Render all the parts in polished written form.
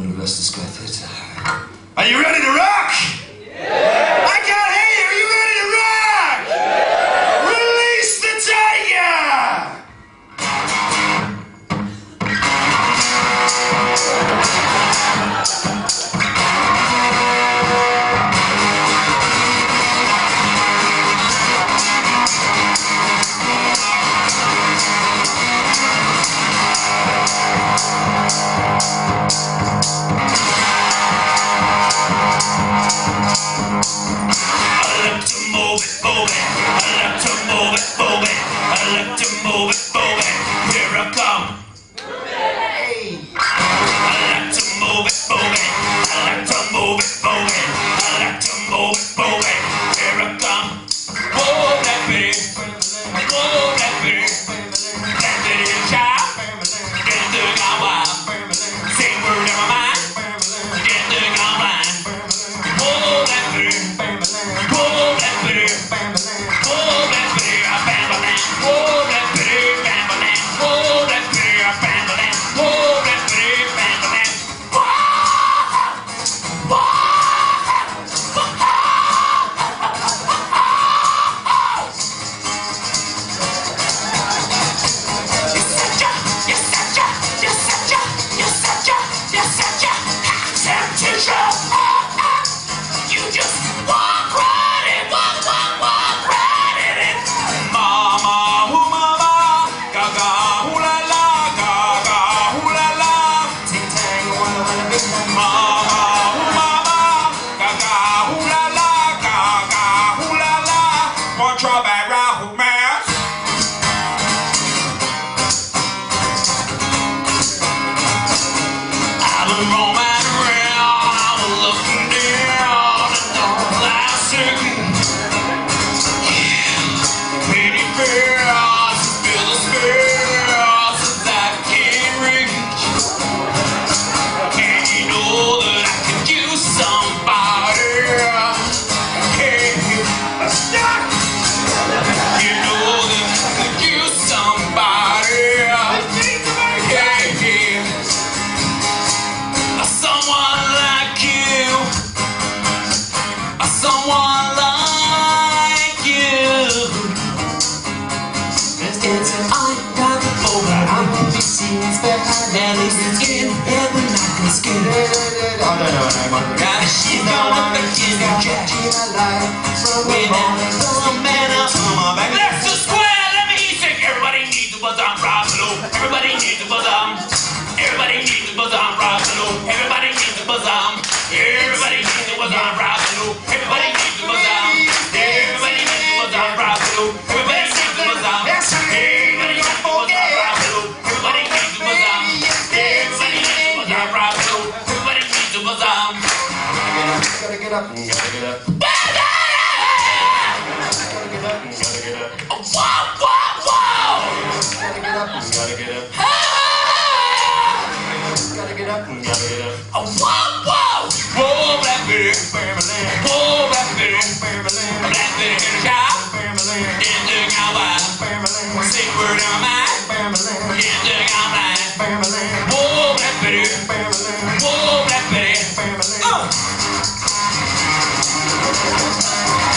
I'm gonna rest this catheter. Are you ready to rock? Yeah! I can't hear you! Are you ready to rock? Yeah! Release the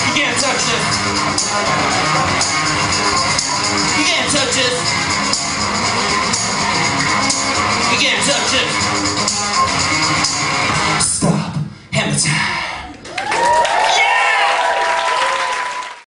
You can't touch this.